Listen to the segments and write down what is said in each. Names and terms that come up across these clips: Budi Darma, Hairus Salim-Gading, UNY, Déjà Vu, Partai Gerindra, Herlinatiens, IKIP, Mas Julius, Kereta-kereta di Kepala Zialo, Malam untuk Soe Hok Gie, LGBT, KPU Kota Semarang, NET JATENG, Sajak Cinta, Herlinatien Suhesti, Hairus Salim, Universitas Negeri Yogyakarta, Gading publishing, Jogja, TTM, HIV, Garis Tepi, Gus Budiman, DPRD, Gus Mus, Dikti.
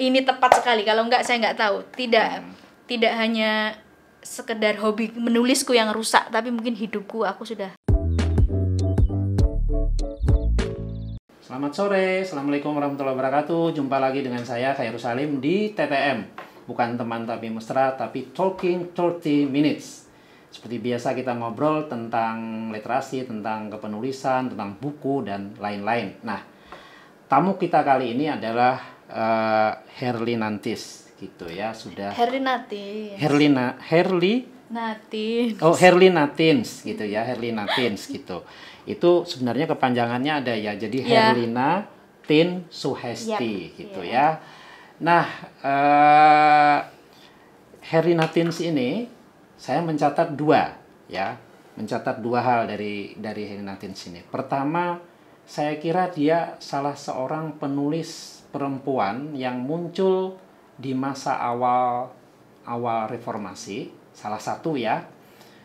ini tepat sekali, kalau enggak saya enggak tahu. Tidak hanya sekedar hobi menulisku yang rusak, tapi mungkin hidupku, aku sudah. Selamat sore, Assalamualaikum warahmatullahi wabarakatuh. Jumpa lagi dengan saya, Hairus Salim, di TTM. Bukan teman tapi mesra, tapi talking 30 minutes. Seperti biasa kita ngobrol tentang literasi, tentang kepenulisan, tentang buku, dan lain-lain. Nah, tamu kita kali ini adalah Herlinatiens, gitu ya, sudah. Herlinatiens. Herlinatiens. Oh, Herlinatiens, gitu ya, Herlinatiens, gitu. Itu sebenarnya kepanjangannya ada ya, jadi yeah. Herlinatien Suhesti, yeah. Gitu yeah. Ya. Nah, Herlinatiens ini saya mencatat dua, ya, mencatat dua hal dari Herlinatiens ini. Pertama, saya kira dia salah seorang penulis perempuan yang muncul di masa awal reformasi, salah satu ya.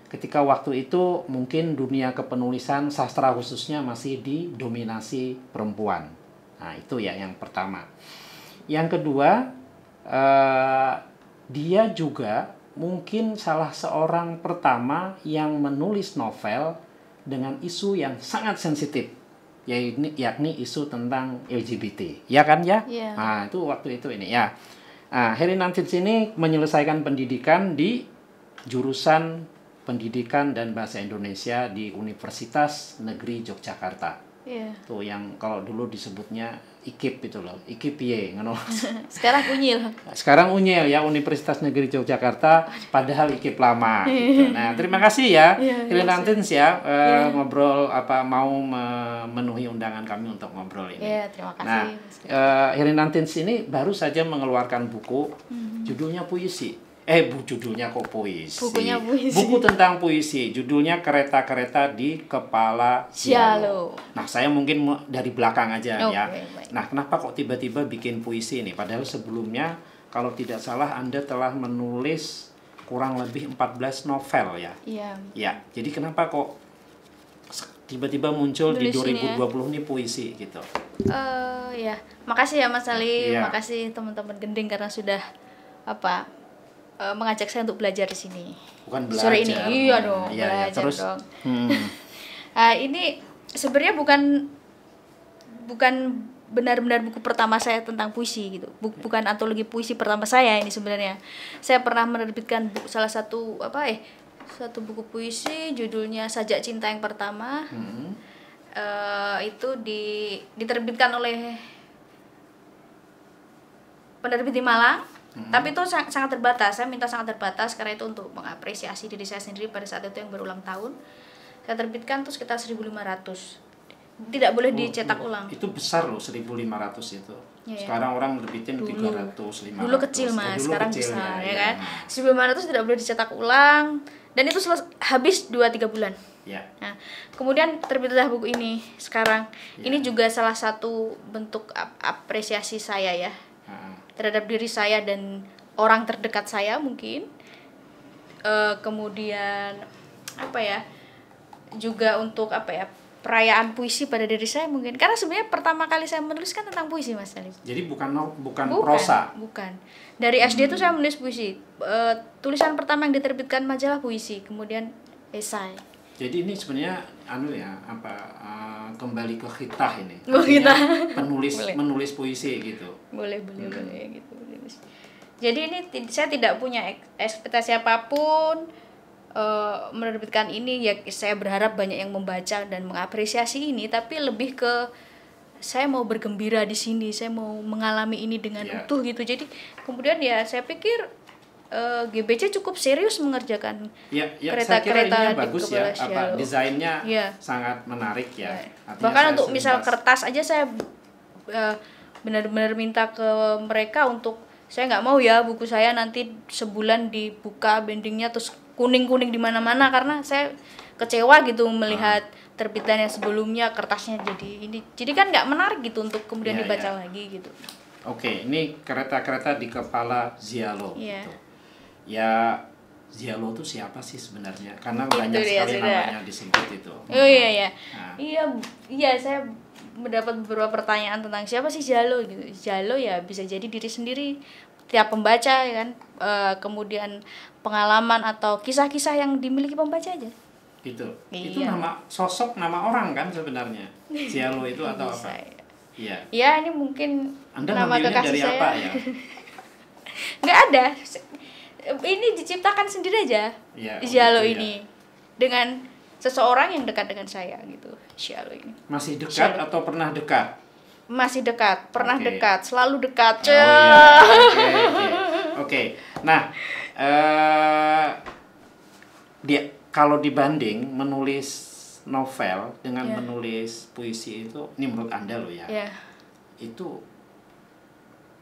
Ketika waktu itu mungkin dunia kepenulisan sastra khususnya masih didominasi perempuan. Nah, itu ya yang pertama. Yang kedua, dia juga mungkin salah seorang pertama yang menulis novel dengan isu yang sangat sensitif, yakni isu tentang LGBT, ya kan ya? Yeah. Nah, itu waktu itu ini ya. Nah, Herlinatiens ini menyelesaikan pendidikan di jurusan Pendidikan dan Bahasa Indonesia di Universitas Negeri Yogyakarta. Yeah. Tuh yang kalau dulu disebutnya IKIP itu loh, IKIP ye, ngono. Sekarang Unyil. Sekarang Unyil ya, Universitas Negeri Yogyakarta, padahal IKIP lama. Gitu. Nah, terima kasih ya, Herlinatiens ya, ngobrol apa mau memenuhi undangan kami untuk ngobrol ini. Yeah, terima kasih. Nah, Herlinatiens ini baru saja mengeluarkan buku, judulnya puisi. Judulnya kok puisi. Bukunya puisi. Buku tentang puisi, judulnya Kereta-kereta di Kepala Zialo. Nah, saya mungkin dari belakang aja ya. Baik. Nah, kenapa kok tiba-tiba bikin puisi ini? Padahal sebelumnya, kalau tidak salah Anda telah menulis kurang lebih 14 novel ya. Iya. Ya, jadi kenapa kok tiba-tiba muncul di 2020 ini puisi gitu? Ya, makasih ya Mas Ali, ya. Makasih teman-teman Gending karena sudah apa? Mengajak saya untuk belajar di sini. Bukan belajar. Sore ini. Iya dong, ya, belajar ya. Terus, dong. Ini sebenarnya bukan benar-benar buku pertama saya tentang puisi gitu. Bukan antologi puisi pertama saya ini sebenarnya. Saya pernah menerbitkan salah satu satu buku puisi judulnya Sajak Cinta yang pertama. Itu diterbitkan oleh penerbit di Malang. Tapi itu sangat terbatas, saya minta sangat terbatas karena itu untuk mengapresiasi diri saya sendiri pada saat itu yang berulang tahun. Saya terbitkan tuh sekitar 1.500. Tidak boleh dicetak ulang. Itu besar loh 1.500 itu. Yeah. Sekarang orang nerbitin 300, 500. Dulu kecil Mas, sekarang besar ya kan. 1.500 tidak boleh dicetak ulang dan itu habis 2-3 bulan. Yeah. Nah, kemudian terbitlah buku ini sekarang. Yeah. Ini juga salah satu bentuk apresiasi saya ya. Terhadap diri saya dan orang terdekat saya mungkin, kemudian juga untuk perayaan puisi pada diri saya mungkin, karena sebenarnya pertama kali saya menuliskan tentang puisi Mas Salim. Jadi bukan prosa. Bukan. Dari SD itu saya menulis puisi. Tulisan pertama yang diterbitkan majalah puisi, kemudian esai. Jadi ini sebenarnya kembali ke khitah ini. Menulis puisi gitu. Boleh gitu. Jadi ini saya tidak punya ekspektasi apapun menerbitkan ini ya, saya berharap banyak yang membaca dan mengapresiasi ini, tapi lebih ke saya mau bergembira di sini, saya mau mengalami ini dengan utuh gitu. Jadi kemudian ya saya pikir GBC cukup serius mengerjakan kereta-kereta di bagus ya, desainnya sangat menarik ya. Bahkan untuk misal kertas aja saya benar-benar minta ke mereka untuk saya nggak mau ya buku saya nanti sebulan dibuka bindingnya terus kuning-kuning di mana-mana, karena saya kecewa gitu melihat terbitan yang sebelumnya kertasnya jadi ini, jadi kan nggak menarik gitu untuk kemudian dibaca lagi gitu. Oke, ini Kereta-kereta di Kepala Zialo gitu. Ya, Zialo itu siapa sih sebenarnya? Karena banyak sekali namanya disebut itu. Oh iya. Nah. Iya, saya mendapat beberapa pertanyaan tentang siapa sih Zialo gitu. Zialo ya bisa jadi diri sendiri tiap pembaca ya kan, kemudian pengalaman atau kisah-kisah yang dimiliki pembaca aja gitu. Iya. Itu nama sosok, nama orang kan sebenarnya Zialo itu atau bisa, apa ya. Ya ini mungkin Anda nama kekasih dari saya apa, ya? Nggak ada, ini diciptakan sendiri aja ya, Zialo gitu, ini ya, dengan seseorang yang dekat dengan saya gitu. Zialo ini masih dekat Zialo, atau pernah dekat? Masih dekat, pernah okay, dekat, selalu dekat. Oh, iya. Oke, okay, okay. Nah, dia kalau dibanding menulis novel dengan yeah, menulis puisi itu, ini menurut Anda loh ya, yeah, itu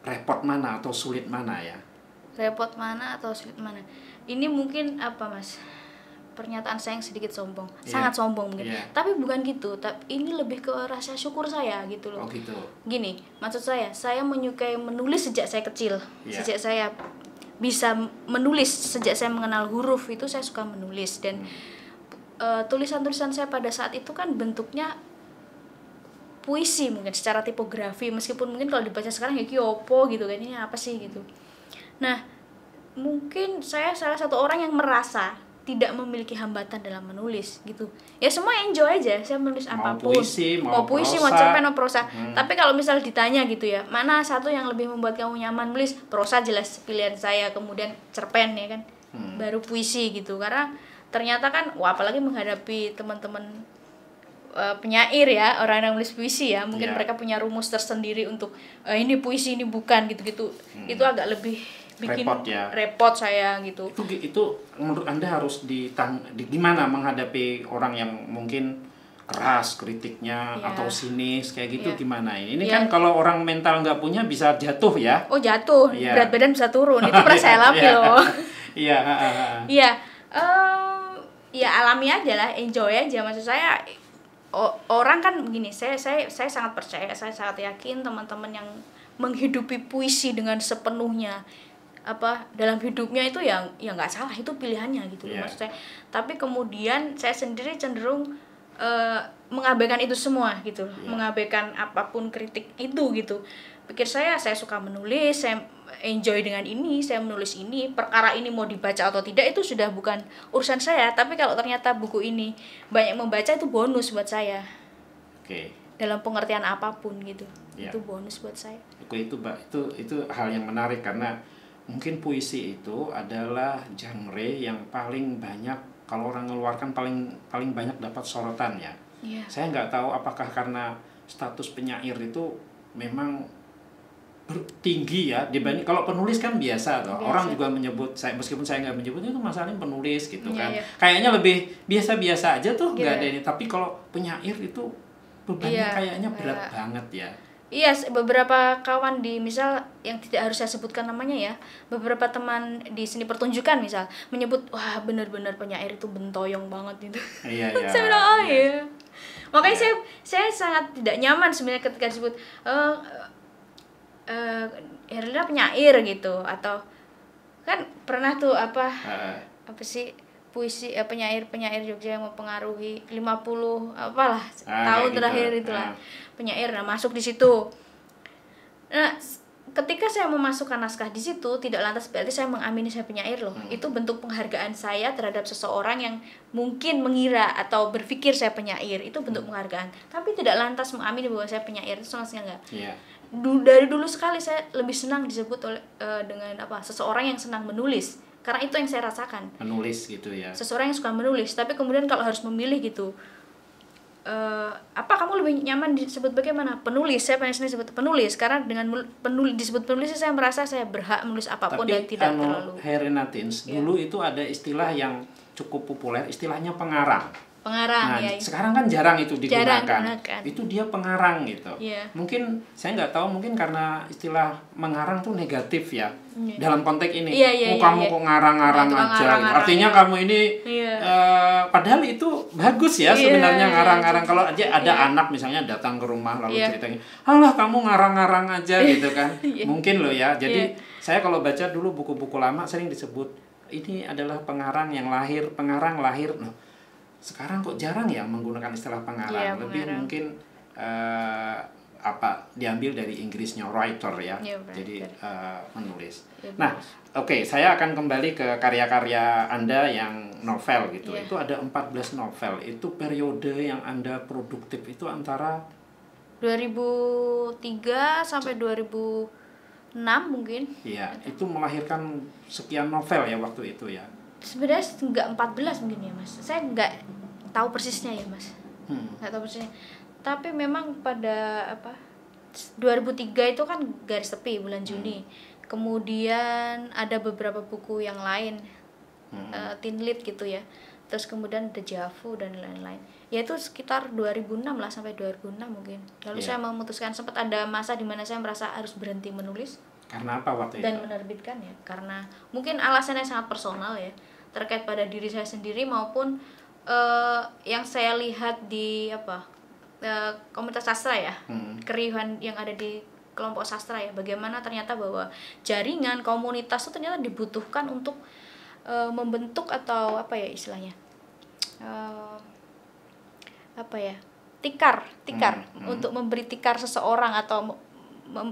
repot mana atau sulit mana ya? Repot mana atau sulit mana? Ini mungkin apa Mas? Pernyataan saya yang sedikit sombong, yeah, sangat sombong mungkin, yeah, tapi bukan gitu, tapi ini lebih ke rasa syukur saya gitu loh. Oh gitu. Gini, maksud saya menyukai menulis sejak saya kecil, yeah, sejak saya bisa menulis, sejak saya mengenal huruf itu saya suka menulis, dan tulisan-tulisan saya pada saat itu kan bentuknya puisi mungkin secara tipografi, meskipun mungkin kalau dibaca sekarang ya kiopo gitu kan, ini apa sih gitu. Nah, mungkin saya salah satu orang yang merasa tidak memiliki hambatan dalam menulis gitu. Ya semua enjoy aja, saya menulis apapun. Mau puisi, mau cerpen, mau prosa. Tapi kalau misal ditanya gitu ya, mana satu yang lebih membuat kamu nyaman menulis? Prosa jelas pilihan saya, kemudian cerpen ya kan. Baru puisi gitu. Karena ternyata kan wah, apalagi menghadapi teman-teman penyair ya, orang yang menulis puisi ya, mungkin yeah, mereka punya rumus tersendiri untuk ini puisi, ini bukan gitu-gitu. Itu agak lebih bikin repot, ya, repot saya gitu. Itu menurut Anda harus gimana menghadapi orang yang mungkin keras kritiknya ya, atau sinis kayak gitu ya, gimana ini ya, kan kalau orang mental nggak punya bisa jatuh ya. Oh jatuh ya, berat badan bisa turun itu pernah saya alami loh. Iya iya ya alami aja lah, enjoy aja maksud saya. Orang kan begini, saya sangat percaya, saya sangat yakin teman-teman yang menghidupi puisi dengan sepenuhnya apa dalam hidupnya itu yang nggak salah, itu pilihannya gitu yeah, maksud saya. Tapi kemudian saya sendiri cenderung mengabaikan itu semua gitu, yeah, mengabaikan apapun kritik itu gitu. Pikir saya suka menulis, saya enjoy dengan ini, saya menulis ini, perkara ini mau dibaca atau tidak itu sudah bukan urusan saya. Tapi kalau ternyata buku ini banyak membaca itu bonus buat saya. Oke. Okay. Dalam pengertian apapun gitu, yeah, itu bonus buat saya. Oke, itu Mbak, itu hal yang menarik karena mungkin puisi itu adalah genre yang paling banyak kalau orang ngeluarkan paling banyak dapat sorotan ya. Yeah. Saya nggak tahu apakah karena status penyair itu memang tinggi ya dibanding kalau penulis kan biasa toh. Orang juga menyebut saya, meskipun saya nggak menyebutnya itu masalahnya penulis gitu yeah, kan. Yeah. Kayaknya lebih biasa-biasa aja tuh nggak yeah, ada ini. Tapi kalau penyair itu bebannya yeah, kayaknya berat yeah, banget ya. Iya, beberapa kawan di misal yang tidak harus saya sebutkan namanya ya, beberapa teman di seni pertunjukan misal menyebut wah bener-bener penyair itu bentoyong banget gitu. Iya, iya. Saya bilang oh iya, iya. Makanya iya, saya sangat tidak nyaman sebenarnya ketika disebut Herlina penyair gitu, atau kan pernah tuh apa sih puisi penyair Jogja yang mempengaruhi 50 apalah tahun gitu, terakhir itulah penyair. Nah masuk di situ. Nah ketika saya memasukkan naskah di situ tidak lantas berarti saya mengamini saya penyair loh. Itu bentuk penghargaan saya terhadap seseorang yang mungkin mengira atau berpikir saya penyair, itu bentuk penghargaan. Tapi tidak lantas mengamini bahwa saya penyair, itu maksudnya enggak. Yeah. Dari dulu sekali saya lebih senang disebut oleh dengan apa seseorang yang senang menulis. Karena itu yang saya rasakan. Menulis gitu ya. Seseorang yang suka menulis, tapi kemudian kalau harus memilih gitu, apa kamu lebih nyaman disebut bagaimana? Penulis, saya pengen disebut penulis. Karena dengan penulis disebut penulis, saya merasa saya berhak menulis apapun tapi, dan tidak terlalu. Tapi Herlinatiens, ya, dulu itu ada istilah yang cukup populer, istilahnya pengarang. Pengarang, nah, ya. Sekarang kan jarang itu digunakan. Jarang gunakan. Itu dia pengarang gitu. Yeah. Mungkin saya nggak tahu, mungkin karena istilah mengarang tuh negatif ya. Yeah. Dalam konteks ini, kamu kok ngarang-ngarang aja. Ngarang-ngarang, artinya yeah, kamu ini yeah, padahal itu bagus ya sebenarnya yeah, ngarang-ngarang. Kalau aja ada yeah, anak misalnya datang ke rumah lalu yeah, ceritanya, "Alah, kamu ngarang-ngarang aja" gitu kan. Yeah. Mungkin loh ya. Jadi yeah, saya kalau baca dulu buku-buku lama sering disebut ini adalah pengarang yang lahir, pengarang lahir. Sekarang kok jarang ya menggunakan istilah pengarang, lebih mungkin apa diambil dari Inggrisnya writer ya, jadi menulis. Nah, oke, saya akan kembali ke karya-karya Anda yang novel gitu. Itu ada 14 novel. Itu periode yang Anda produktif itu antara 2003 sampai 2006 mungkin. Iya, itu melahirkan sekian novel ya waktu itu ya. Sebenarnya enggak 14 mungkin ya, Mas. Saya enggak tahu persisnya ya, Mas. Enggak tahu persisnya. Tapi memang pada 2003 itu kan Garis Tepi bulan Juni. Kemudian ada beberapa buku yang lain, tinlit gitu ya. Terus kemudian Déjà Vu dan lain-lain. Yaitu sekitar 2006 lah, sampai 2006 mungkin. Lalu saya memutuskan, sempat ada masa di mana saya merasa harus berhenti menulis. Karena apa waktu itu? Dan menerbitkan ya. Karena mungkin alasannya sangat personal ya, terkait pada diri saya sendiri maupun yang saya lihat di komunitas sastra ya, keriuhan yang ada di kelompok sastra ya, bagaimana ternyata bahwa jaringan komunitas itu ternyata dibutuhkan untuk membentuk atau tikar untuk memberi tikar seseorang atau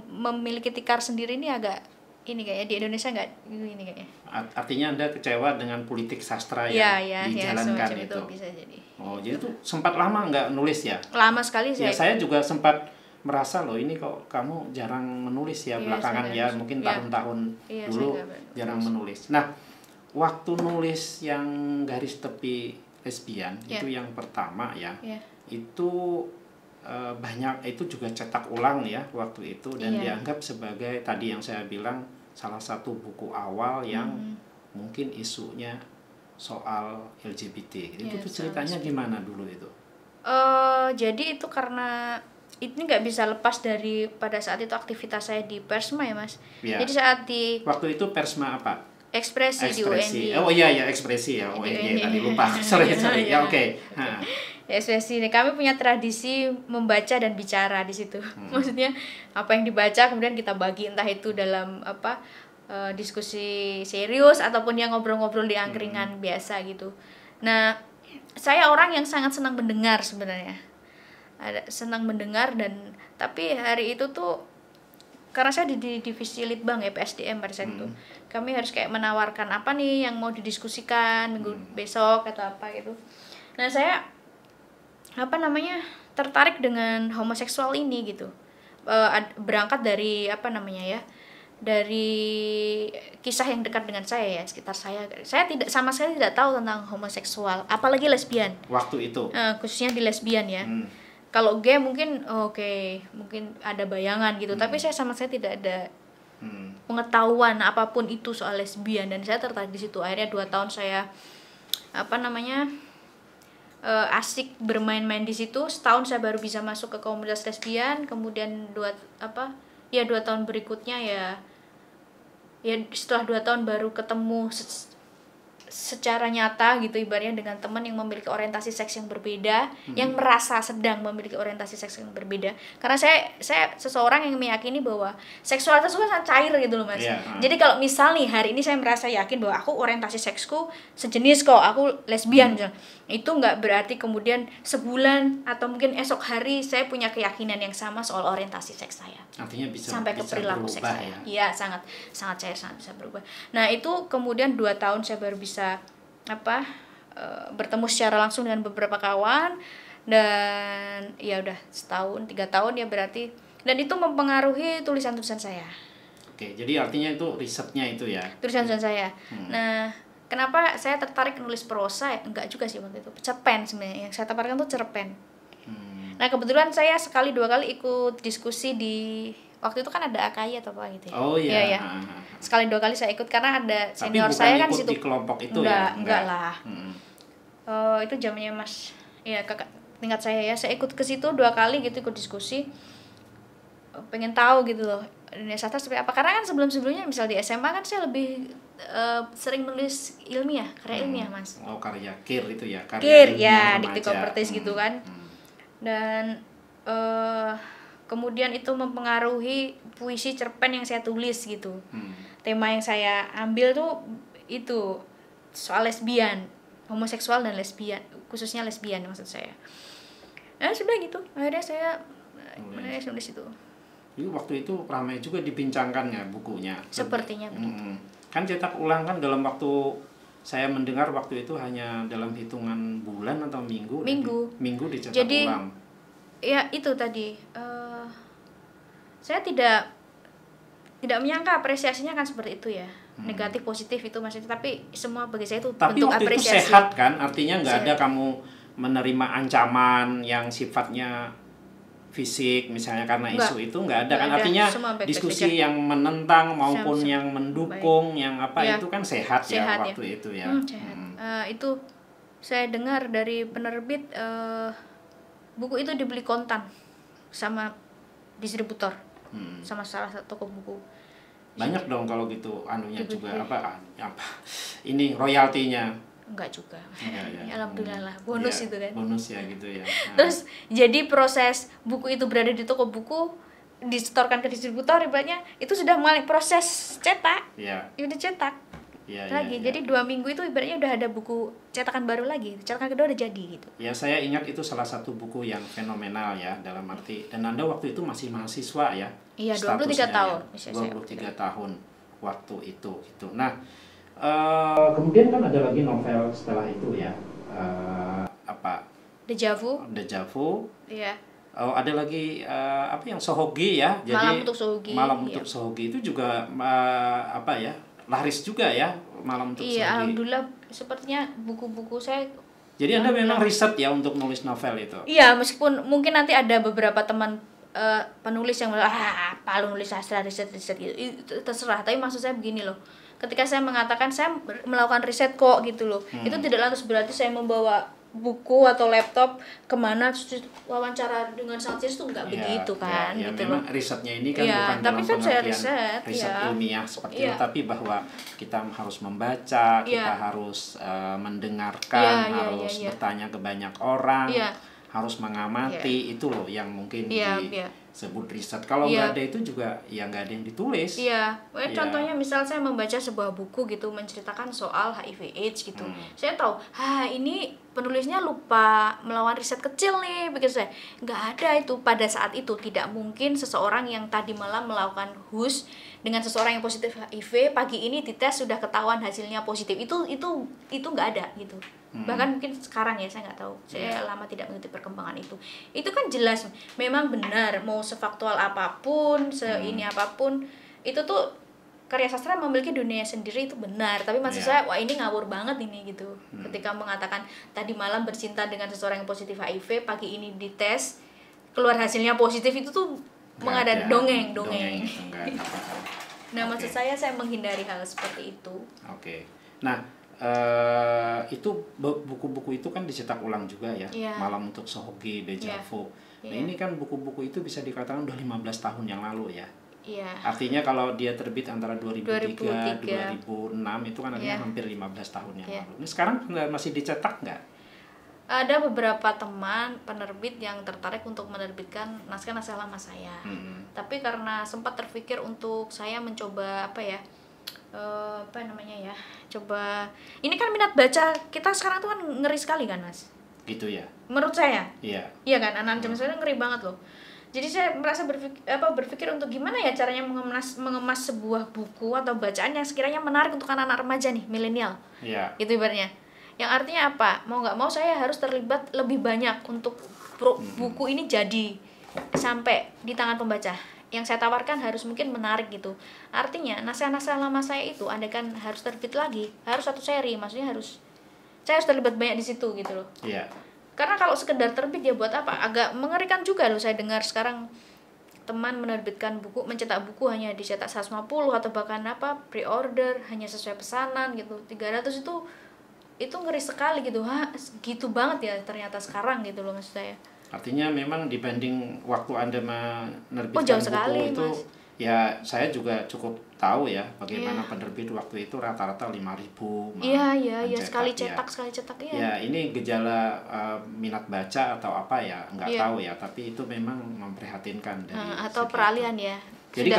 memiliki tikar sendiri. Ini agak ini kayaknya di Indonesia nggak ini kayaknya. Artinya Anda kecewa dengan politik sastra yang dijalankan itu. Bisa jadi. Oh, jadi itu sempat lama nggak nulis ya? Lama sekali saya. Ya, saya juga sempat merasa loh, ini kok kamu jarang menulis ya, belakangan ya, mungkin tahun-tahun dulu jarang menulis. Nah, waktu nulis yang Garis Tepi Lesbian itu yang pertama ya, itu banyak, itu juga cetak ulang ya waktu itu, dan dianggap sebagai tadi yang saya bilang salah satu buku awal yang mungkin isunya soal LGBT. Itu tuh ceritanya gimana dulu itu? Jadi itu karena ini nggak bisa lepas dari pada saat itu aktivitas saya di Persma ya, Mas. Jadi saat di waktu itu Persma apa? Ekspresi di UNY. Oh iya, ekspresi ya, UNY tadi lupa. Sorry. Ya oke. Ekspresi ini kami punya tradisi membaca dan bicara di situ. Maksudnya apa yang dibaca kemudian kita bagi, entah itu dalam diskusi serius ataupun yang ngobrol-ngobrol di angkringan biasa gitu. Nah, saya orang yang sangat senang mendengar sebenarnya. Senang mendengar, dan tapi hari itu tuh karena saya di divisi Litbang ya, PSDM pada saat itu, kami harus kayak menawarkan apa nih yang mau didiskusikan minggu besok atau apa gitu. Nah, saya tertarik dengan homoseksual ini gitu, berangkat dari dari kisah yang dekat dengan saya ya, sekitar saya tidak sama sekali tidak tahu tentang homoseksual, apalagi lesbian waktu itu, khususnya di lesbian ya. Kalau gay mungkin mungkin ada bayangan gitu, tapi saya sama sekali tidak ada pengetahuan apapun itu soal lesbian, dan saya tertarik di situ. Akhirnya 2 tahun saya asik bermain-main di situ. Setahun saya baru bisa masuk ke komunitas lesbian, kemudian 2 tahun berikutnya ya setelah 2 tahun baru ketemu secara nyata gitu, ibaratnya dengan teman yang memiliki orientasi seks yang berbeda, yang merasa sedang memiliki orientasi seks yang berbeda. Karena saya seseorang yang meyakini bahwa seksualitas itu sangat cair gitu loh, Mas. Jadi kalau misal nih hari ini saya merasa yakin bahwa aku orientasi seksku sejenis kok, aku lesbian, itu nggak berarti kemudian sebulan atau mungkin esok hari saya punya keyakinan yang sama soal orientasi seks saya. Artinya bisa sampai ke perilaku seks saya. Iya, sangat cair, sangat bisa berubah. Nah, itu kemudian 2 tahun saya baru bisa bertemu secara langsung dengan beberapa kawan, dan ya udah 3 tahun ya berarti, dan itu mempengaruhi tulisan-tulisan saya. Oke, jadi artinya itu risetnya itu ya, tulisan-tulisan saya. Nah, kenapa saya tertarik nulis prosa? Enggak juga sih waktu itu, cerpen sebenarnya yang saya tawarkan tuh cerpen. Nah, kebetulan saya 1-2 kali ikut diskusi di waktu itu kan ada AKI atau apa gitu ya. Oh iya. 1-2 kali saya ikut karena ada senior. Tapi saya kan di situ. Di kelompok itu enggak lah. Itu zamannya Mas ya, kakak tingkat saya ya. Saya ikut ke situ 2 kali gitu, ikut diskusi. Pengen tahu gitu loh, dunia sastra seperti apa. Karena kan sebelum-sebelumnya misal di SMA kan saya lebih sering menulis ilmiah, karya ilmiah, Mas. Oh, karya kir itu ya, karya ilmiah remaja. Dikti kompertis gitu kan. Dan kemudian itu mempengaruhi puisi, cerpen yang saya tulis gitu. Tema yang saya ambil tuh itu soal lesbian, homoseksual dan lesbian, khususnya lesbian maksud saya. Ya sudah gitu, akhirnya saya menulis di situ. Jadi waktu itu ramai juga dibincangkannya bukunya. Sepertinya begitu. Kan cetak ulang kan dalam waktu, saya mendengar waktu itu hanya dalam hitungan bulan atau minggu. Minggu dicetak ulang. Jadi ya itu tadi, saya tidak menyangka apresiasinya kan seperti itu ya, negatif positif itu maksudnya, tapi semua bagi saya itu tapi bentuk apresiasi. Tapi waktu itu sehat kan, artinya nggak ada kamu menerima ancaman yang sifatnya fisik misalnya karena isu itu nggak ada kan, artinya diskusi yang menentang maupun yang mendukung yang apa itu kan sehat ya waktu itu ya. Itu saya dengar dari penerbit, buku itu dibeli kontan sama distributor. Sama salah satu toko buku. Banyak dong kalau gitu anunya juga apa ini royaltinya? Enggak juga. Ya. Alhamdulillah lah, bonus itu kan. Bonus ya gitu ya. Terus jadi proses buku itu berada di toko buku, disetorkan ke distributor ibaratnya itu sudah mulai proses cetak. Udah cetak. Jadi 2 minggu itu ibaratnya udah ada buku cetakan baru lagi, cetakan kedua udah jadi gitu. Ya saya ingat itu salah satu buku yang fenomenal ya, dalam arti, dan Anda waktu itu masih mahasiswa ya. Iya, 23 tahun. Ya, 23 tahun waktu itu gitu. Nah, kemudian kan ada lagi novel setelah itu ya. Apa? Déjà Vu. Déjà Vu. Iya. Oh, ada lagi apa yang Soe Hok Gie ya. Jadi Malam untuk Soe Hok Gie. Malam untuk Soe Hok Gie itu juga apa ya? Laris juga ya Malam untuk Soe Hok Gie. Iya, alhamdulillah sepertinya buku-buku saya. Jadi Anda memang riset ya untuk nulis novel itu. Iya, meskipun mungkin nanti ada beberapa teman penulis yang apa lu nulis sastra riset gitu. Itu terserah, tapi maksud saya begini loh. Ketika saya mengatakan saya melakukan riset kok gitu loh. Itu tidak lantas berarti saya membawa buku atau laptop kemana wawancara dengan sangat serius itu nggak begitu kan gitu memang loh. Risetnya ini kan bukan tapi dalam kan saya riset ilmiah seperti itu, tapi bahwa kita harus membaca, kita harus mendengarkan, harus bertanya ke banyak orang, harus mengamati, itu loh yang mungkin disebut riset. Kalau nggak ada itu juga ya nggak ada yang ditulis. Contohnya misal saya membaca sebuah buku gitu menceritakan soal HIV/AIDS gitu, saya tahu ini penulisnya lupa melawan riset kecil nih, begitu saya nggak ada itu pada saat itu. Tidak mungkin seseorang yang tadi malam melakukan hus dengan seseorang yang positif HIV pagi ini dites sudah ketahuan hasilnya positif, itu nggak ada gitu. Bahkan mungkin sekarang ya, saya nggak tahu, saya lama tidak mengikuti perkembangan itu. Itu kan jelas memang benar, mau sefaktual apapun, seini apapun, itu tuh karya sastra memiliki dunia sendiri, itu benar. Tapi maksud saya, wah ini ngawur banget ini gitu. Ketika mengatakan tadi malam bercinta dengan seseorang yang positif HIV, pagi ini dites, keluar hasilnya positif, itu tuh mengada dongeng. Nah maksud saya menghindari hal seperti itu. Nah itu buku-buku itu kan dicetak ulang juga ya. Malam untuk Soe Hok Gie, Déjà Vu. Nah ini kan buku-buku itu bisa dikatakan udah 15 tahun yang lalu ya. Artinya kalau dia terbit antara 2003-2006 itu kan artinya hampir 15 tahun yang lalu. Ini sekarang masih dicetak nggak? Ada beberapa teman penerbit yang tertarik untuk menerbitkan naskah-naskah lama saya. Tapi karena sempat terpikir untuk saya mencoba coba ini kan minat baca kita sekarang tuh kan ngeri sekali kan Mas? Gitu ya. Menurut saya. Iya kan, anak zaman saya ngeri banget loh. Jadi saya merasa berpikir untuk gimana ya caranya mengemas sebuah buku atau bacaan yang sekiranya menarik untuk anak-anak remaja nih, milenial. Gitu ibaratnya. Yang artinya apa? Mau nggak mau saya harus terlibat lebih banyak untuk buku ini jadi sampai di tangan pembaca. Yang saya tawarkan harus mungkin menarik gitu. Artinya naskah-naskah lama saya itu andaikan harus terbit lagi, harus satu seri, maksudnya harus saya harus terlibat banyak di situ gitu loh. Karena kalau sekedar terbit ya buat apa? Agak mengerikan juga loh, saya dengar sekarang teman menerbitkan buku, mencetak buku hanya dicetak 150 atau bahkan pre-order hanya sesuai pesanan gitu. 300 itu ngeri sekali gitu. Gitu banget ya ternyata sekarang gitu loh maksud saya. Artinya memang dibanding waktu Anda menerbitkan jauh sekali, buku itu Mas. Ya saya juga cukup tahu ya bagaimana penerbit waktu itu rata-rata 5.000. Iya sekali cetak ya. Ya ini gejala minat baca atau apa ya nggak tahu ya, tapi itu memang memprihatinkan dari atau peralihan itu. Jadi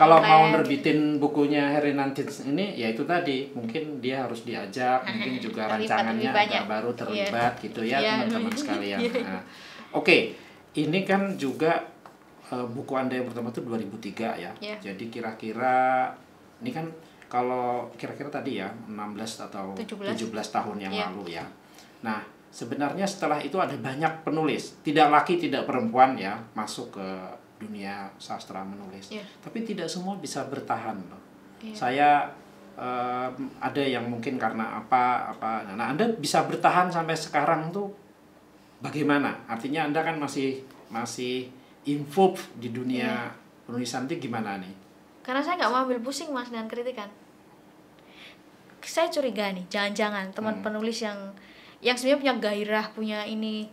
kalau mau nerbitin bukunya Herlinatiens ini ya itu tadi, mungkin dia harus diajak, mungkin juga rancangannya agak baru terlibat gitu ya teman-teman sekalian. Oke, ini kan juga buku Anda yang pertama itu 2003 ya. Yeah. Jadi kira-kira ini kan kalau kira-kira tadi ya 16 atau 17 tahun yang lalu ya. Nah, sebenarnya setelah itu ada banyak penulis, tidak laki tidak perempuan ya, masuk ke dunia sastra menulis. Yeah. Tapi tidak semua bisa bertahan loh. Yeah. Saya ada yang mungkin karena apa. Nah, Anda bisa bertahan sampai sekarang tuh bagaimana? Artinya Anda kan masih involved di dunia penulisan itu gimana nih? Karena saya nggak mau ambil pusing Mas dengan kritikan. Saya curiga nih, jangan-jangan teman penulis yang sebenarnya punya gairah, punya ini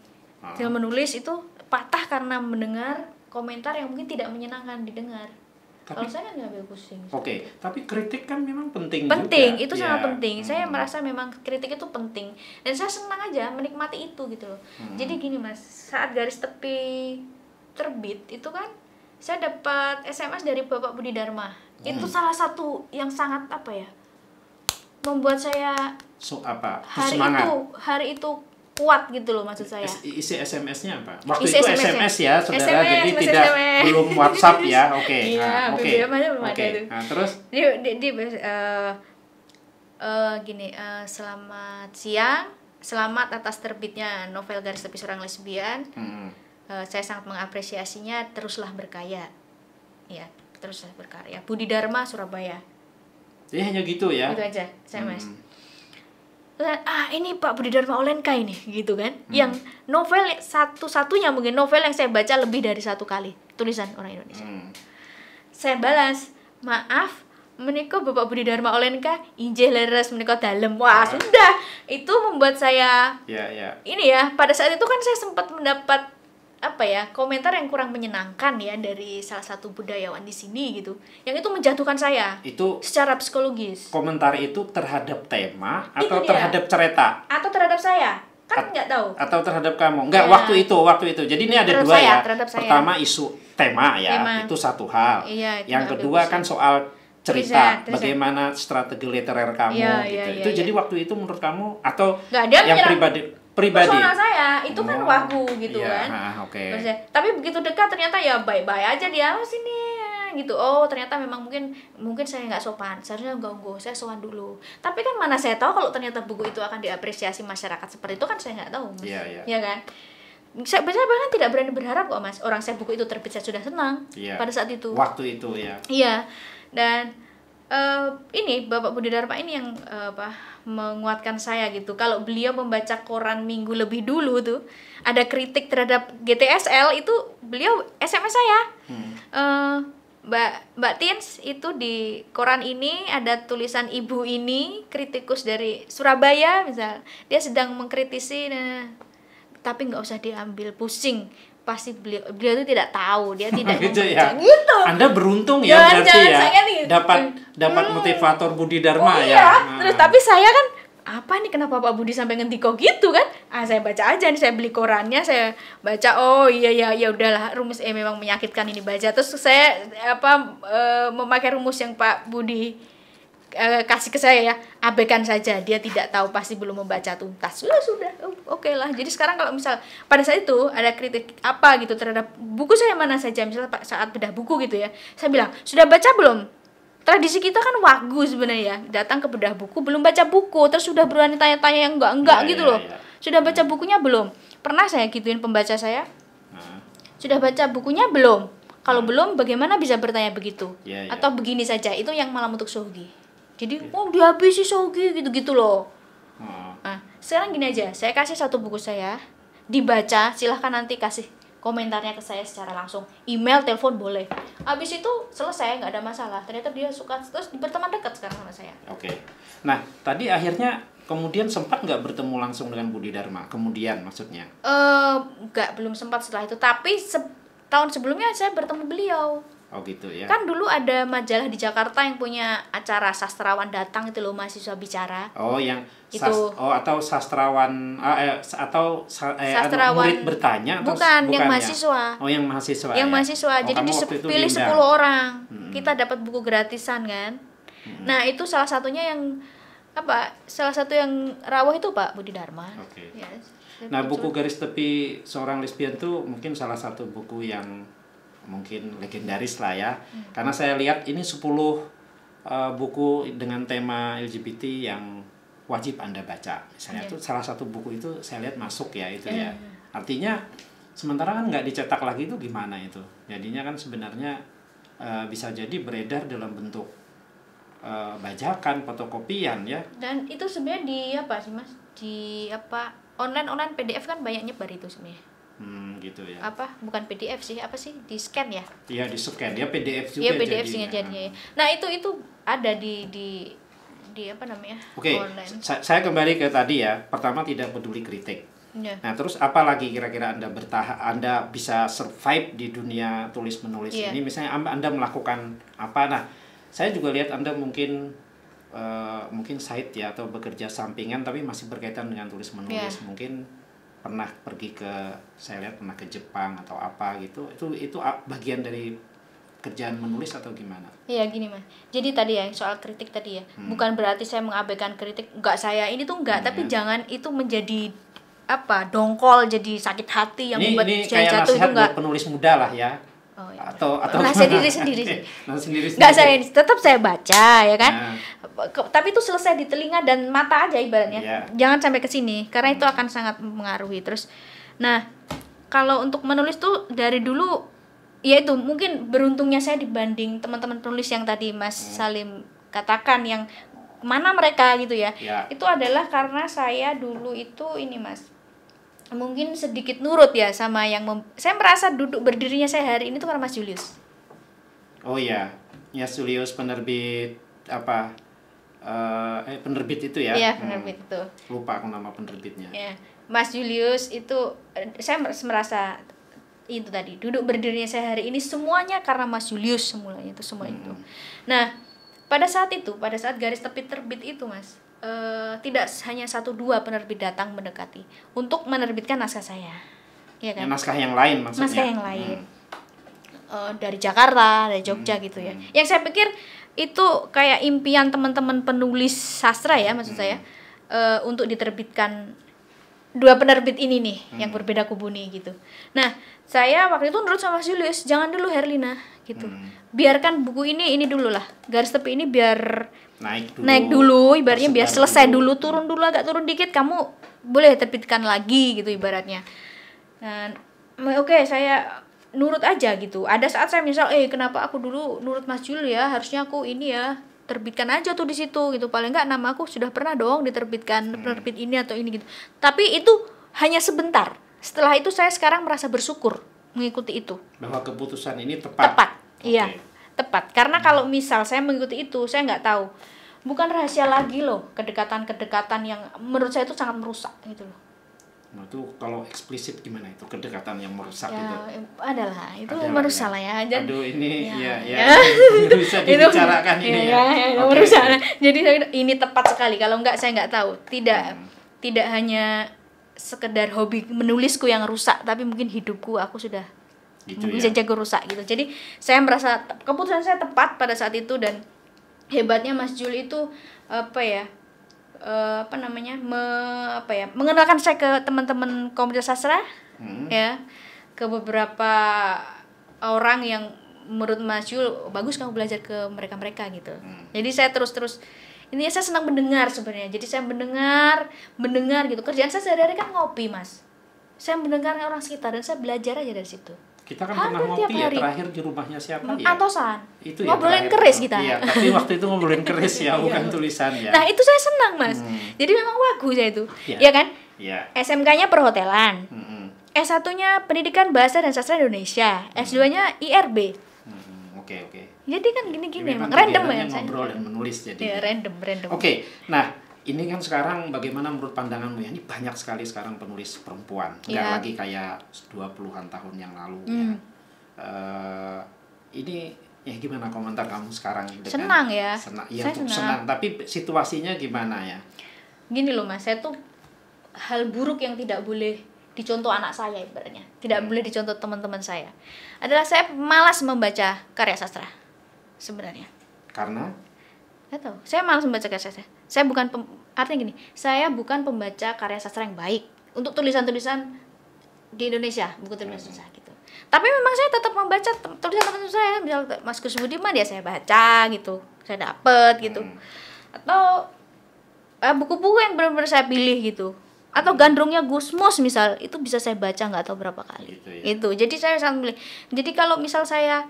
dalam menulis itu patah karena mendengar komentar yang mungkin tidak menyenangkan didengar. Tapi, kalau saya kan nggak ambil pusing. Oke, tapi kritik kan memang penting juga. Itu sangat penting. Saya merasa memang kritik itu penting. Dan saya senang aja menikmati itu gitu loh. Jadi gini Mas, saat Garis Tepi terbit itu kan saya dapat SMS dari Bapak Budi Darma. Itu salah satu yang sangat apa ya, membuat saya hari itu kuat gitu loh maksud saya. Isi SMS-nya apa? Waktu itu SMS ya saudara, jadi tidak belum WhatsApp ya. Oke. Oke. Nah, terus dia selamat siang, selamat atas terbitnya novel Garis Tepi Seorang Lesbian. Saya sangat mengapresiasinya, teruslah berkarya. Ya, teruslah berkarya. Budi Darma, Surabaya. Jadi hanya gitu ya? Gitu aja, SMS. Ini Pak Budi Darma Olenka ini, gitu kan? Yang novel satu-satunya, mungkin novel yang saya baca lebih dari satu kali. Tulisan orang Indonesia. Saya balas, maaf, menika Bapak Budi Darma Olenka, injih leres menika dalem. Wah, sudah. Itu membuat saya... Ini ya, pada saat itu kan saya sempat mendapat komentar yang kurang menyenangkan ya dari salah satu budayawan di sini gitu, yang itu menjatuhkan saya itu secara psikologis. Komentar itu terhadap tema atau terhadap cerita atau terhadap saya kan nggak tahu, atau terhadap kamu nggak waktu itu jadi ini ada dua saya, ya pertama isu tema ya itu satu hal, yang kedua kan soal cerita, bagaimana strategi literer kamu gitu. Jadi waktu itu menurut kamu atau yang pribadi persona saya itu kan waku gitu kan. Terus, tapi begitu dekat ternyata ya baik-baik aja dia sini gitu. Oh, ternyata memang mungkin saya nggak sopan, seharusnya enggak, saya sopan dulu. Tapi kan mana saya tahu kalau ternyata buku itu akan diapresiasi masyarakat seperti itu, kan saya nggak tahu Mas. Ya kan, saya bahkan tidak berani berharap kok Mas, orang saya buku itu terbit saya sudah senang pada saat itu, waktu itu ya. Dan ini Bapak Budi Darma ini yang menguatkan saya gitu. Kalau beliau membaca koran minggu lebih dulu tuh ada kritik terhadap GTSL, itu beliau SMS saya, Mbak Tins, itu di koran ini ada tulisan ibu ini kritikus dari Surabaya misal, dia sedang mengkritisi, tapi nggak usah diambil pusing, pasti beliau itu tidak tahu, dia tidak membaca gitu. Anda beruntung ya, berarti dapat motivator Budi Darma Terus tapi saya kan apa nih, kenapa Pak Budi sampai ngendiko gitu kan? Saya baca aja nih, saya beli korannya, saya baca. Oh iya ya, ya udahlah, rumus memang menyakitkan ini, baca. Terus saya memakai rumus yang Pak Budi kasih ke saya ya, abaikan saja, dia tidak tahu, pasti belum membaca tuntas. Sudah oke lah. Jadi sekarang kalau misal pada saat itu ada kritik apa gitu terhadap buku saya mana saja, misalnya saat bedah buku gitu ya, saya bilang, sudah baca belum? Tradisi kita kan wagu sebenarnya, datang ke bedah buku belum baca buku, terus sudah berani tanya-tanya yang enggak gitu loh. Sudah baca bukunya belum? Pernah saya gituin pembaca saya, sudah baca bukunya belum? Kalau belum, bagaimana bisa bertanya begitu? Atau begini saja, itu yang Malam Untuk Soe Hok Gie. Jadi, dihabisi Soe Hok Gie gitu-gitu loh. Nah, sekarang gini aja, saya kasih satu buku saya, dibaca, silahkan nanti kasih komentarnya ke saya secara langsung, email, telepon boleh. Habis itu selesai, nggak ada masalah. Ternyata dia suka, terus berteman dekat sekarang sama saya. Oke. Nah, tadi akhirnya kemudian sempat nggak bertemu langsung dengan Budi Darma? Kemudian maksudnya? Nggak, belum sempat setelah itu. Tapi tahun sebelumnya saya bertemu beliau. Oh gitu ya. Kan dulu ada majalah di Jakarta yang punya acara sastrawan datang itu loh, mahasiswa bicara. Oh, yang itu. Atau sastrawan sastrawan murid bertanya, bukan yang mahasiswa. Ya? Oh, yang mahasiswa. Yang mahasiswa. Jadi dipilih 10 orang. Kita dapat buku gratisan kan. Nah, itu salah satunya yang salah satu yang rawuh itu Pak Budi Darma. Oke. Okay. Yes. Nah, buku Garis Tepi Seorang Lesbian tuh mungkin salah satu buku yang mungkin legendaris lah ya. Karena saya lihat ini 10 buku dengan tema LGBT yang wajib Anda baca. Misalnya itu salah satu buku itu saya lihat masuk ya itu ya. Artinya sementara kan nggak dicetak lagi itu gimana itu. Jadinya kan sebenarnya bisa jadi beredar dalam bentuk bajakan, fotokopian ya. Dan itu sebenarnya di apa sih Mas? Di apa online PDF kan banyak nyebar itu sebenarnya. Gitu ya. Apa? Bukan PDF sih, apa sih? Di scan ya? Iya, di scan. Ya PDF juga jadinya. Iya, PDF sih jadinya. Nah, itu ada di apa namanya? Oke. Saya kembali ke tadi ya. Pertama tidak peduli kritik. Ya. Nah, terus apa lagi kira-kira Anda Anda bisa survive di dunia tulis menulis ini? Misalnya Anda melakukan apa? Nah, saya juga lihat Anda mungkin side ya atau bekerja sampingan tapi masih berkaitan dengan tulis menulis. Mungkin pernah pergi ke, saya lihat pernah ke Jepang atau apa gitu. Itu bagian dari kerjaan menulis atau gimana? Iya gini Mas. Jadi tadi ya soal kritik tadi ya. Bukan berarti saya mengabaikan kritik. Enggak, saya ini tuh enggak, tapi jangan itu menjadi apa? Dongkol jadi sakit hati yang membuat saya jatuh itu enggak. Buat penulis muda lah ya. Oh, iya. Atau sendiri sih. Enggak, saya tetap saya baca ya kan. Tapi itu selesai di telinga dan mata aja ibaratnya. Jangan sampai ke sini karena itu akan sangat mempengaruhi. Terus nah, kalau untuk menulis tuh dari dulu ya itu mungkin beruntungnya saya dibanding teman-teman penulis yang tadi Mas Salim katakan yang mana mereka gitu ya. Itu adalah karena saya dulu itu ini Mas. Mungkin sedikit nurut ya sama yang saya merasa duduk berdirinya saya hari ini tuh karena Mas Julius. Oh iya, Mas Julius penerbit apa? Penerbit itu ya? Iya, penerbit itu. Lupa aku nama penerbitnya. Ya. Mas Julius itu saya merasa itu tadi duduk berdirinya saya hari ini semuanya karena Mas Julius semuanya itu semua itu. Nah, pada saat Garis Tepi terbit itu Mas, tidak hanya 1-2 penerbit datang mendekati untuk menerbitkan naskah saya, ya kan? Ya, naskah yang lain maksudnya. Naskah yang lain dari Jakarta, dari Jogja gitu ya. Yang saya pikir itu kayak impian teman-teman penulis sastra ya maksud saya untuk diterbitkan 2 penerbit ini nih yang berbeda kubu nih gitu. Nah saya waktu itu nurut sama Mas Julius, jangan dulu Herlina gitu. Biarkan buku ini dulu lah, Garis Tepi ini biar naik dulu ibaratnya biar selesai dulu, turun dulu agak turun dikit kamu boleh terbitkan lagi gitu ibaratnya. Nah oke, saya nurut aja gitu. Ada saat saya misal kenapa aku dulu nurut Mas Jul ya, harusnya aku ini ya terbitkan aja tuh di situ gitu, paling nggak nama aku sudah pernah dong diterbitkan penerbit ini atau ini gitu. Tapi itu hanya sebentar, setelah itu saya sekarang merasa bersyukur mengikuti itu bahwa keputusan ini tepat. Iya, tepat. Karena kalau misal saya mengikuti itu, saya nggak tahu. Bukan rahasia lagi loh, kedekatan-kedekatan yang menurut saya itu sangat merusak gitu loh. Nah, itu kalau eksplisit gimana itu? Kedekatan yang merusak ya, itu? Adalah, itu merusak lah ya. Aduh, ini ya. Bisa dibicarakan ini ya. Okay. Merusak. Jadi ini tepat sekali, kalau nggak saya nggak tahu. Tidak hanya sekedar hobi menulisku yang rusak, tapi mungkin hidupku aku sudah gitu bisa jago rusak gitu. Jadi saya merasa keputusan saya tepat pada saat itu. Dan hebatnya Mas Jul itu mengenalkan saya ke teman-teman komunitas sastra ya, ke beberapa orang yang menurut Mas Jul bagus kamu belajar ke mereka-mereka gitu. Jadi saya terus ini saya senang mendengar sebenarnya. Jadi saya mendengar gitu. Kerjaan saya sehari-hari kan ngopi Mas. Saya mendengar orang sekitar dan saya belajar aja dari situ. Kita kan pernah ngopi ya, terakhir di rumahnya siapa ya? Antosan. Itu ya ngobrolin keris kita. Iya, tapi waktu itu ngobrolin keris ya, bukan tulisan ya. Nah, itu saya senang, Mas. Jadi memang wagu saya itu. Iya kan? Iya. SMK-nya perhotelan. S1-nya pendidikan bahasa dan sastra Indonesia. S2-nya IRB. Oke. Jadi kan gini-gini memang random ya saya. Ngobrol dan menulis jadi. Iya, random. Oke. Nah, ini kan sekarang bagaimana menurut pandanganmu ya? Ini banyak sekali sekarang penulis perempuan. Nggak lagi kayak 20-an tahun yang lalu ya. Ini ya gimana komentar kamu sekarang? Senang ya? Senang. Tapi situasinya gimana ya? Gini loh Mas, saya tuh hal buruk yang tidak boleh dicontoh anak saya ibaratnya. Tidak boleh dicontoh teman-teman saya. Adalah saya malas membaca karya sastra sebenarnya. Karena? Nggak tahu, saya malas membaca karya sastra. Saya bukan artinya gini, saya bukan pembaca karya sastra yang baik. untuk tulisan-tulisan di Indonesia, buku tulisan susah gitu. Tapi memang saya tetap membaca tulisan-tulisan saya, misal Mas Gus Budiman ya saya baca gitu, saya dapet gitu. Atau buku-buku yang benar-benar saya pilih gitu. Atau gandrungnya Gus Mus misal, itu bisa saya baca nggak tahu berapa kali. Gitu, ya. Itu. Jadi saya sangat pilih. Jadi kalau misal saya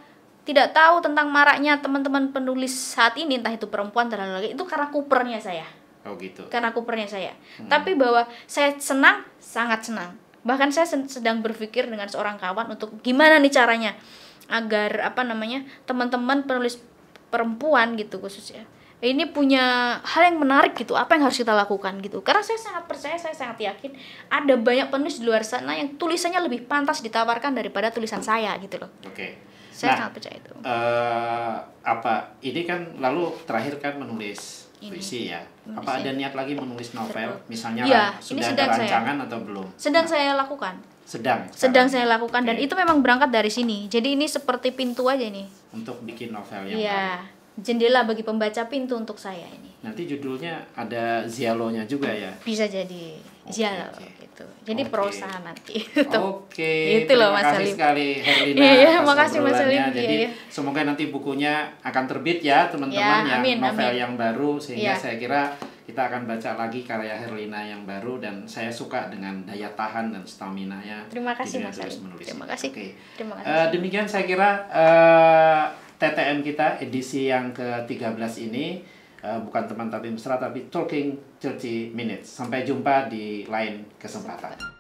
tidak tahu tentang maraknya teman-teman penulis saat ini, entah itu perempuan dan lain-lain, itu karena kupernya saya. Oh gitu. Karena kupernya saya. Tapi bahwa saya senang, sangat senang. Bahkan saya sedang berpikir dengan seorang kawan untuk gimana nih caranya agar apa namanya teman-teman penulis perempuan gitu khususnya ini punya hal yang menarik gitu, apa yang harus kita lakukan gitu. Karena saya sangat percaya, saya sangat yakin ada banyak penulis di luar sana yang tulisannya lebih pantas ditawarkan daripada tulisan saya gitu loh. Oke. Saya sangat percaya itu. Apa ini kan lalu terakhir kan menulis puisi ya. Apa ada niat lagi menulis novel misalnya? Ya, sudah ada rancangan atau belum? Sedang saya lakukan. Sedang saya lakukan dan itu memang berangkat dari sini. Jadi ini seperti pintu aja nih untuk bikin novel yang baru. Jendela bagi pembaca, pintu untuk saya ini. Nanti judulnya ada Zialonya juga ya? Bisa jadi Zialo gitu. Jadi prosa nanti. Oke, terima kasih sekali Herlina. Iya, makasih Mas Salim. Jadi semoga nanti bukunya akan terbit ya teman-teman ya, novel yang baru. Sehingga saya kira kita akan baca lagi karya Herlina yang baru. Dan saya suka dengan daya tahan dan stamina-nya. Terima kasih Mas Salim. Terima kasih. Demikian saya kira TTM kita edisi yang ke-13 ini, bukan teman tapi mesra tapi talking 30 minutes. Sampai jumpa di lain kesempatan.